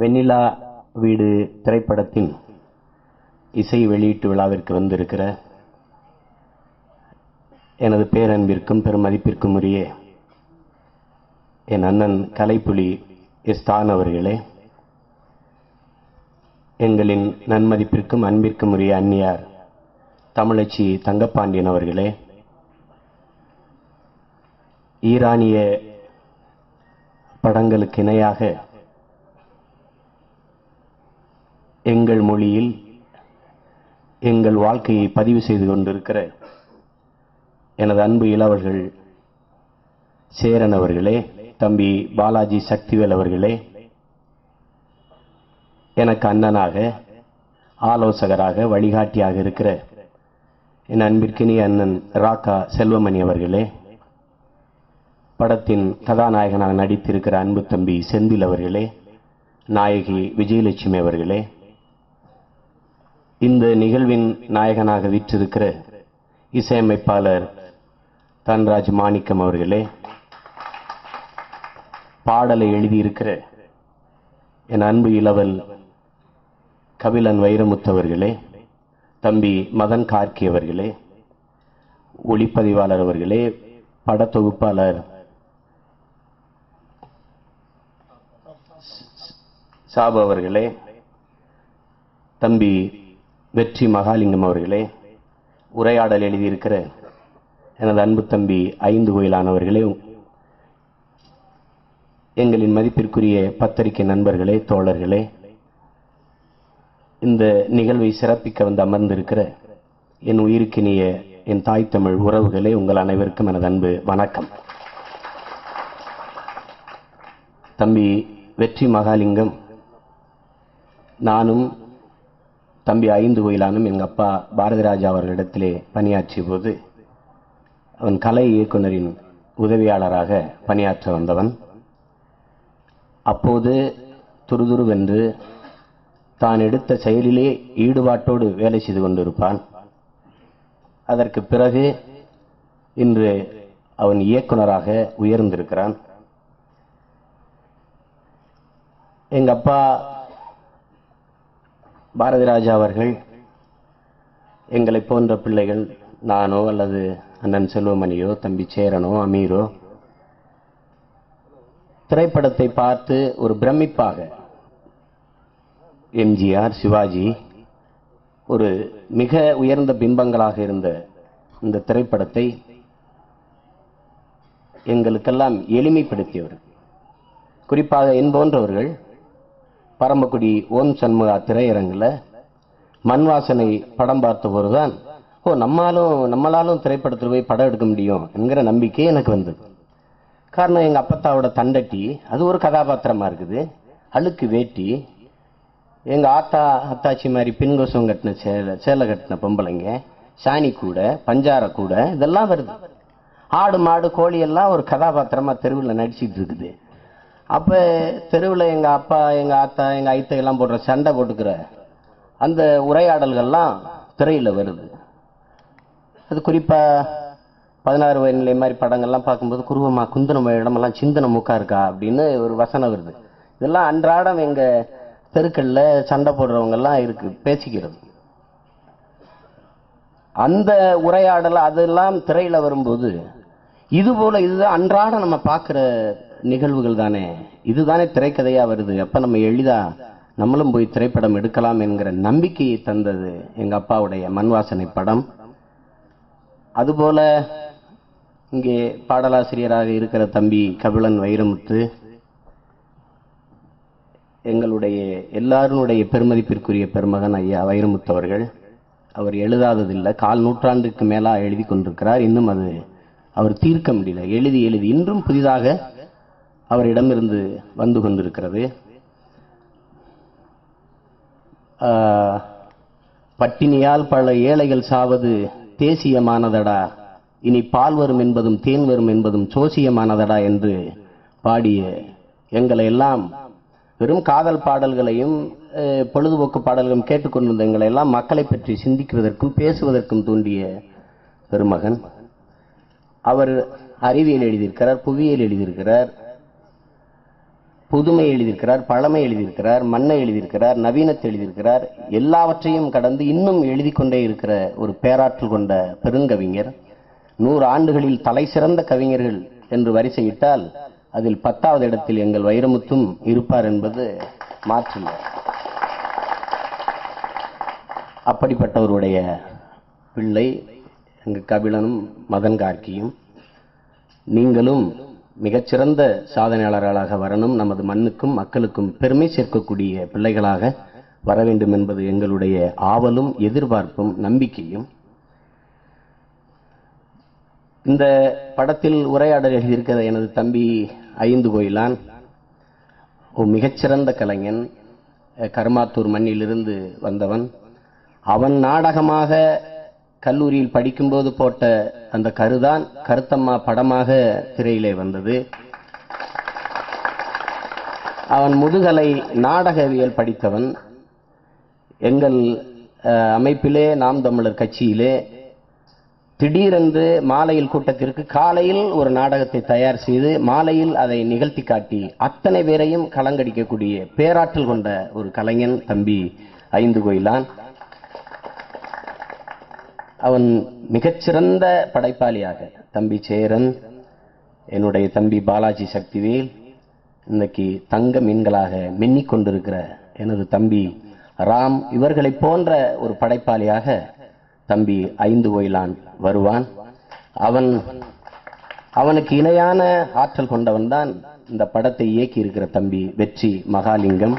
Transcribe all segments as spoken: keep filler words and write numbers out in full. வெண்ணிலா வீடு திரைப்படத்தின் இசை வெளியீட்டு விழாவிற்கு வந்திருக்கிற எனது பேரன்பிற்கும் பெருமதிப்பிற்கும் உரிய என் அண்ணன் கலைப்புலி எஸ்தான் அவர்களே, எங்களின் நன்மதிப்பிற்கும் அன்பிற்கும் உரிய அன்னியார் தமிழச்சி தங்கப்பாண்டியன் அவர்களே, ஈரானிய படங்களுக்கு இணையாக எங்கள் மொழியில் எங்கள் வாழ்க்கையை பதிவு செய்து கொண்டிருக்கிற எனது அன்பு இளவர்கள் சேரன் அவர்களே, தம்பி பாலாஜி சக்திவேல் அவர்களே, எனக்கு அண்ணனாக ஆலோசகராக வழிகாட்டியாக இருக்கிற என் அன்பிற்கினிய அண்ணன் ராக்கா செல்வமணி அவர்களே, படத்தின் கதாநாயகனாக நடித்திருக்கிற அன்பு தம்பி செந்தில் அவர்களே, நாயகி விஜயலட்சுமி அவர்களே, இந்த நிகழ்வின் நாயகனாக வீற்றிருக்கிற இசையமைப்பாளர் தன்ராஜ் மாணிக்கம் அவர்களே, பாடலை எழுதியிருக்கிற என் அன்பு இளவல் கபிலன் வைரமுத்து அவர்களே, தம்பி மதன் கார்க்கி அவர்களே, ஒளிப்பதிவாளர் அவர்களே, படத்தொகுப்பாளர் சாபு அவர்களே, தம்பி வெற்றி மகாலிங்கம் அவர்களே, உரையாடல் எழுதியிருக்கிற எனது அன்பு தம்பி ஐந்து கோயிலானவர்களே, எங்களின் மதிப்பிற்குரிய பத்திரிகை நண்பர்களே, தோழர்களே, இந்த நிகழ்வை சிறப்பிக்க வந்து அமர்ந்திருக்கிற என் உயிருக்கினிய என் தாய் தமிழ் உறவுகளே, உங்கள் அனைவருக்கும் எனது அன்பு வணக்கம். தம்பி வெற்றி மகாலிங்கம் நானும் தம்பி ஐந்து கோயிலானும் எங்கள் அப்பா பாரதிராஜா அவர்களிடத்திலே பணியாற்றிய போது அவன் கலை இயக்குனரின் உதவியாளராக பணியாற்ற வந்தவன். அப்போது துருதுருவென்று தான் எடுத்த செயலிலே ஈடுபாட்டோடு வேலை செய்து கொண்டிருப்பான். அதற்கு பிறகு இன்று அவன் இயக்குனராக உயர்ந்திருக்கிறான். எங்கள் அப்பா பாரதிராஜா அவர்கள் எங்களை போன்ற பிள்ளைகள், நானோ அல்லது அண்ணன் செல்வமணியோ தம்பி சேரனோ அமீரோ, திரைப்படத்தை பார்த்து ஒரு பிரமிப்பாக எம்ஜிஆர் சிவாஜி ஒரு மிக உயர்ந்த பிம்பங்களாக இருந்த இந்த திரைப்படத்தை எங்களுக்கெல்லாம் எளிமைப்படுத்தியவர். குறிப்பாக என் போன்றவர்கள் பரமக்குடி ஓம் சண்முகா திரையரங்கில் மண் வாசனை படம் பார்த்தபோதுதான், ஓ நம்மாலும் நம்மளாலும் திரைப்படத்தில் போய் படம் எடுக்க முடியும் என்கிற நம்பிக்கை எனக்கு வந்தது. காரணம், எங்கள் அப்பத்தாவோட தண்டட்டி அது ஒரு கதாபாத்திரமாக இருக்குது, அழுக்கு வேட்டி, எங்கள் ஆத்தா அத்தாச்சி மாதிரி பின்கோசம் கட்டின சேலை சேலை கட்டின பொம்பளைங்க, சாணி கூட பஞ்சார கூட இதெல்லாம் வருது. ஆடு மாடு கோழி எல்லாம் ஒரு கதாபாத்திரமாக தெருவில் நடிச்சிட்டு இருக்குது. அப்போ தெருவில் எங்கள் அப்பா எங்கள் ஆத்தா எங்கள் ஐத்தையெல்லாம் போடுற சண்டை போட்டுக்கிற அந்த உரையாடல்கள்லாம் திரையில் வருது. அது குறிப்பாக பதினாறு வயநிலை மாதிரி படங்கள்லாம் பார்க்கும்போது, குருவமாக குந்தனம் இடமெல்லாம் சிந்தன மூக்கா இருக்கா அப்படின்னு ஒரு வசனம் வருது. இதெல்லாம் அன்றாடம் எங்கள் தெருக்களில் சண்டை போடுறவங்கெல்லாம் இருக்குது பேசிக்கிறது. அந்த உரையாடல் அதெல்லாம் திரையில் வரும்போது இதுபோல் இதுதான் அன்றாடம் நம்ம பார்க்குற நிகழ்வுகள் தானே, இதுதானே திரைக்கதையாக வருது. அப்போ நம்ம எளிதாக நம்மளும் போய் திரைப்படம் எடுக்கலாம் என்கிற நம்பிக்கையை தந்தது எங்கள் அப்பாவுடைய மண்வாசனை படம். அதுபோல் இங்கே பாடலாசிரியராக இருக்கிற தம்பி கபிலன் வைரமுத்து, எங்களுடைய எல்லாருடைய பெருமதிப்பிற்குரிய பெருமகன் ஐயா வைரமுத்து அவர்கள், அவர் எழுதாததில்லை, கால் நூற்றாண்டுக்கு மேலாக எழுதி கொண்டிருக்கிறார். இன்னும் அது அவர் தீர்க்க முடியல, எழுதி எழுதி இன்றும் புதிதாக அவரிடமிருந்து வந்து கொண்டிருக்கிறது. பட்டினியால் பல ஏழைகள் சாவது தேசியமானதடா, இனி பால் வரும் என்பதும் தேன் வரும் என்பதும் சோசியமானதடா என்று பாடிய எங்களை எல்லாம், வெறும் காதல் பாடல்களையும் பொழுதுபோக்கு பாடல்களும் கேட்டுக்கொண்டிருந்த எங்களை எல்லாம் மக்களை பற்றி சிந்திக்குவதற்கும் பேசுவதற்கும் தூண்டிய பெருமகன். அவர் அறிவியல் எழுதியிருக்கிறார், புவியியல் எழுதியிருக்கிறார், புதுமை எழுதியிருக்கிறார், பழமை எழுதியிருக்கிறார், மன்னை எழுதியிருக்கிறார், நவீனத்தை எழுதியிருக்கிறார். எல்லாவற்றையும் கடந்து இன்னும் எழுதி கொண்டே இருக்கிற ஒரு பேராற்றல் கொண்ட பெருங்கவிஞர். நூறு ஆண்டுகளில் தலை சிறந்த கவிஞர்கள் என்று வரிசையிட்டால் அதில் பத்தாவது இடத்தில் எங்கள் வைரமுத்தும் இருப்பார் என்பது மாற்றில்லை. அப்படிப்பட்டவருடைய பிள்ளை எங்கள் கபிலனும் மதன் கார்க்கியும். நீங்களும் மிகச்சிறந்த சாதனையாளர்களாக வரணும், நமது மண்ணுக்கும் மக்களுக்கும் பெருமை சேர்க்கக்கூடிய பிள்ளைகளாக வர வேண்டும் என்பது எங்களுடைய ஆவலும் எதிர்பார்ப்பும் நம்பிக்கையும். இந்த படத்தில் உரையாடல் எழுதியிருக்கிற எனது தம்பி ஐந்து கோயிலான் ஒரு மிகச்சிறந்த கலைஞன், கர்மாத்தூர் மண்ணிலிருந்து வந்தவன். அவன் நாடகமாக கல்லூரியில் படிக்கும்போது போட்ட அந்த கருதான் கருத்தம்மா படமாக திரையிலே வந்தது. அவன் முதுகலை நாடகவியல் படித்தவன். எங்கள் அமைப்பிலே, நாம் தமிழர் கட்சியிலே திடீரென்று மாலையில் கூட்டத்திற்கு காலையில் ஒரு நாடகத்தை தயார் செய்து மாலையில் அதை நிகழ்த்தி காட்டி அத்தனை பேரையும் கலங்கடிக்கக்கூடிய பேராற்றல் கொண்ட ஒரு கலைஞன் தம்பி ஐந்து கோயிலான். அவன் மிகச்சிறந்த படைப்பாளியாக தம்பி சேரன், என்னுடைய தம்பி பாலாஜி சக்திவேல், இன்னைக்கு தங்க மீன்களாக மின்னிக் கொண்டிருக்கிற எனது தம்பி ராம், இவர்களை போன்ற ஒரு படைப்பாளியாக தம்பி ஐந்து கோயிலான் வருவான். அவன் அவனுக்கு இணையான ஆற்றல் கொண்டவன் தான் இந்த படத்தை இயக்கி இருக்கிற தம்பி வெற்றி மகாலிங்கம்.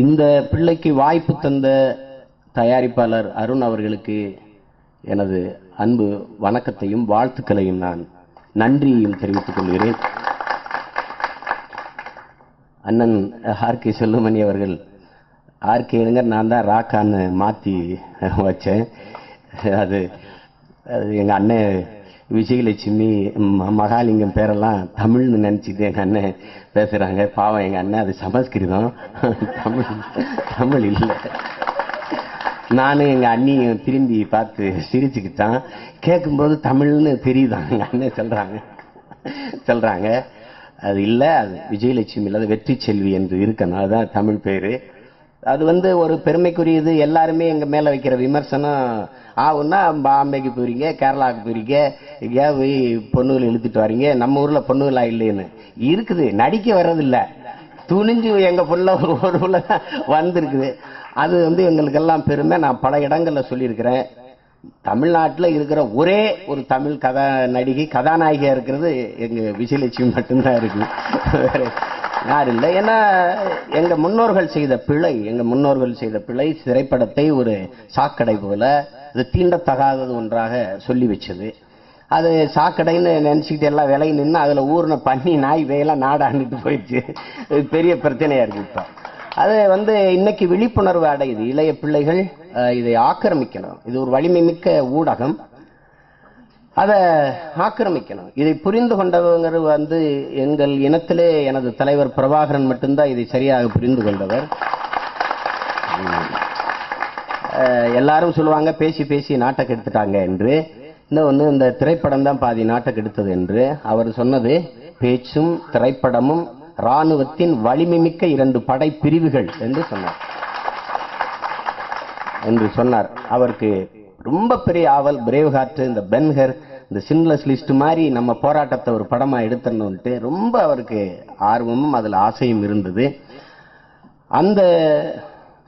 இந்த பிள்ளைக்கு வாய்ப்பு தந்த தயாரிப்பாளர் அருண் அவர்களுக்கு எனது அன்பு வணக்கத்தையும் வாழ்த்துக்களையும் நான் நன்றியையும் தெரிவித்துக் கொள்கிறேன். அண்ணன் ஆர்கே செல்வமணி அவர்கள், ஆர்கே இளைஞர் நான் தான் ராக்கான்னு மாற்றி வச்சேன், அது அது எங்கள் அண்ணன் விஜயலட்சுமி மகாலிங்கம் பேரெல்லாம் தமிழ்னு நினச்சிட்டு எங்கள் அண்ணன் பேசுகிறாங்க. பாவம் எங்கள் அண்ணன், அது சமஸ்கிருதம், தமிழ் தமிழ் இல்லை. நானும் எங்கள் அண்ணியும் திரும்பி பார்த்து சிரிச்சுக்கிட்டான். கேட்கும்போது தமிழ்னு தெரியுதான் எங்கள் அண்ணன் சொல்கிறாங்க சொல்கிறாங்க அது இல்லை, அது விஜயலட்சுமி இல்லை, அது வெற்றி செல்வி என்று இருக்கணும், அதுதான் தமிழ் பேர். அது வந்து ஒரு பெருமைக்குரியது. எல்லாருமே எங்கள் மேலே வைக்கிற விமர்சனம், ஆகுன்னா பாம்பேக்கு போகிறீங்க, கேரளாவுக்கு போகிறீங்க, எங்கேயா போய் பொண்ணுகளை இழுத்துட்டு வரீங்க, நம்ம ஊரில் பொண்ணுகளா இல்லைன்னு இருக்குது. நடிக்க வர்றதில்லை, துணிஞ்சு எங்கள் பொண்ணு ஒரு ஊரில் தான் வந்திருக்குது. அது வந்து எங்களுக்கெல்லாம் பெருமை. நான் பல இடங்களில் சொல்லியிருக்கிறேன், தமிழ்நாட்டில் இருக்கிற ஒரே ஒரு தமிழ் கதா நடிகை கதாநாயகியாக இருக்கிறது எங்கள் விஜயலட்சுமி மட்டும்தான் இருக்குது, வேறு யாரும் இல்லை. ஏன்னா எங்கள் முன்னோர்கள் செய்த பிழை, எங்கள் முன்னோர்கள் செய்த பிழை திரைப்படத்தை ஒரு சாக்கடை போல், அது தீண்டத்தகாதது ஒன்றாக சொல்லி வச்சது. அது சாக்கடைன்னு நினச்சிக்கிட்டு எல்லாம் விலை நின்று அதில் ஊர்ன பண்ணி நாய் வேலாம் நாடாண்டுட்டு போயிடுச்சு, பெரிய பிரச்சனையாக இருக்குது. இப்போ அது வந்து இன்னைக்கு விழிப்புணர்வு அடையுது, இளைய பிள்ளைகள் இதை ஆக்கிரமிக்கணும். இது ஒரு வலிமை மிக்க ஊடகம், அதை ஆக்கிரமிக்கணும். இதை புரிந்து கொண்டவங்க வந்து எங்கள் இனத்திலே எனது தலைவர் பிரபாகரன் மட்டும்தான் இதை சரியாக புரிந்து கொண்டவர். எல்லாரும் சொல்லுவாங்க பேசி பேசி நாட்டை கெடுத்துட்டாங்க என்று, இன்னொன்று இந்த திரைப்படம் தான் பாதி நாட்டை கெடுத்தது என்று. அவர் சொன்னது பேச்சும் திரைப்படமும் இராணுவத்தின் வலிமை மிக்க இரண்டு படை பிரிவுகள் என்று சொன்னார் என்று சொன்னார் அவருக்கு ரொம்ப பெரிய ஆவல், பிரேவ் ஹார்ட், இந்த பென்ஹர், இந்த சின்லஸ் லிஸ்ட் மாதிரி நம்ம போராட்டத்தை ஒரு படமாக எடுத்துடணுன்ட்டு ரொம்ப அவருக்கு ஆர்வமும் அதில் ஆசையும் இருந்தது. அந்த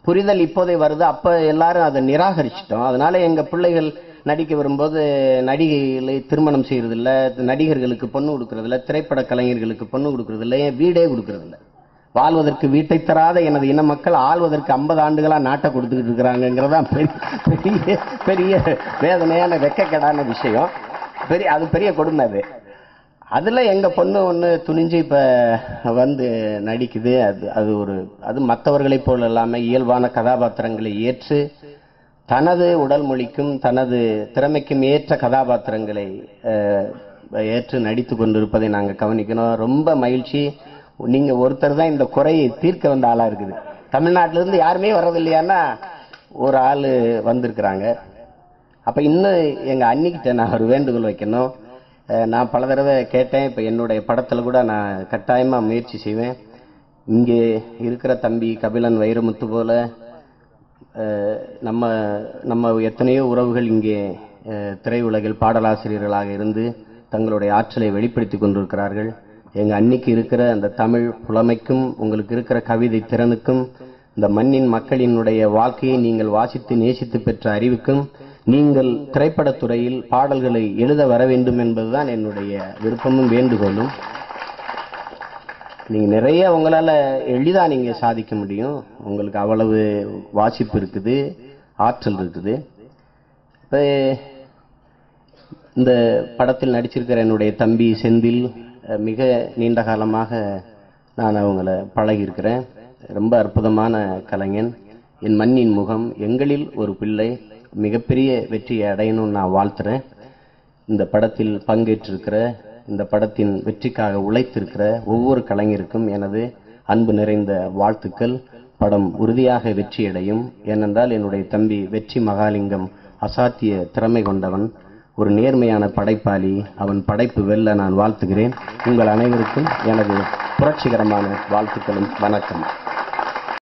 புரிதல் இப்போதே வருது, அப்போ எல்லாரும் அதை நிராகரிச்சிட்டோம். அதனால எங்கள் பிள்ளைகள் நடிக்க வரும்போது நடிகைகளை திருமணம் செய்கிறதில்ல, நடிகர்களுக்கு பொண்ணு கொடுக்கறதில்ல, திரைப்பட கலைஞர்களுக்கு பொண்ணு கொடுக்கறதில்ல, ஏன் வீடே கொடுக்கறதில்ல. வாழ்வதற்கு வீட்டை தராத எனது இன மக்கள் ஆள்வதற்கு ஐம்பது ஆண்டுகளாக நாட்டை கொடுத்துக்கிட்டு இருக்கிறாங்கிறதான் பெரிய பெரிய வேதனையான வெக்கக்கடான விஷயம், பெரிய அது பெரிய கொடுமை. அது அதில் எங்கள் பொண்ணு ஒன்று துணிஞ்சு இப்போ வந்து நடிக்குது. அது அது ஒரு அது மற்றவர்களைப் போல் இல்லாமல் இயல்பான கதாபாத்திரங்களை ஏற்று தனது உடல் மொழிக்கும் தனது திறமைக்கும் ஏற்ற கதாபாத்திரங்களை ஏற்று நடித்து கொண்டிருப்பதை நாங்கள் கவனிக்கணும். ரொம்ப மகிழ்ச்சி. நீங்கள் ஒருத்தர் தான் இந்த குறையை தீர்க்க வந்த ஆளாக இருக்குது. தமிழ்நாட்டிலேருந்து யாருமே வர்றதில்லையான்னா ஒரு ஆள் வந்திருக்கிறாங்க. அப்போ இன்னும் எங்கள் அன்னிக்கிட்ட நான் ஒரு வேண்டுகோள் வைக்கணும், நான் பல தடவை கேட்டேன். இப்போ என்னோட படத்துல கூட நான் கட்டாயமா முயற்சி செய்வேன். இங்கே இருக்கிற தம்பி கபிலன் வைரமுத்து போல நம்ம நம்ம எத்தனையோ உறவுகள் இங்கே திரையுலகில் பாடலாசிரியர்களாக இருந்து தங்களுடைய ஆற்றலை வெளிப்படுத்தி கொண்டிருக்கிறார்கள். எங்கள் அன்னிக்கு இருக்கிற அந்த தமிழ் புலமைக்கும் உங்களுக்கு இருக்கிற கவிதை திறனுக்கும் இந்த மண்ணின் மக்களினுடைய வாழ்க்கையை நீங்கள் வாசித்து நேசித்து பெற்ற அறிவுக்கும் நீங்கள் திரைப்படத்துறையில் பாடல்களை எழுத வர வேண்டும் என்பதுதான் என்னுடைய விருப்பமும் வேண்டுகோளும். நீங்கள் நிறைய உங்களால் எளிதாக நீங்கள் சாதிக்க முடியும். உங்களுக்கு அவ்வளவு வாசிப்பு இருக்குது, ஆற்றல் இருக்குது. இப்போ இந்த படத்தில் நடிச்சிருக்கிற என்னுடைய தம்பி செந்தில் மிக நீண்ட காலமாக நான் அவங்கள பழகியிருக்கிறேன். ரொம்ப அற்புதமான கலைஞன், என் மண்ணின் முகம், எங்களில் ஒரு பிள்ளை, மிகப்பெரிய வெற்றியை அடையணும்னு நான் வாழ்த்துறேன். இந்த படத்தில் பங்கேற்றிருக்கிற, இந்த படத்தின் வெற்றிக்காக உழைத்திருக்கிற ஒவ்வொரு கலைஞருக்கும் எனது அன்பு நிறைந்த வாழ்த்துக்கள். படம் உறுதியாக வெற்றியடையும். ஏனென்றால் என்னுடைய தம்பி வெற்றி மகாலிங்கம் அசாத்திய திறமை கொண்டவன், ஒரு நேர்மையான படைப்பாளி. அவன் படைப்பு வெல்ல நான் வாழ்த்துகிறேன். உங்கள் அனைவருக்கும் எனது புரட்சிகரமான வாழ்த்துக்களும் வணக்கம்.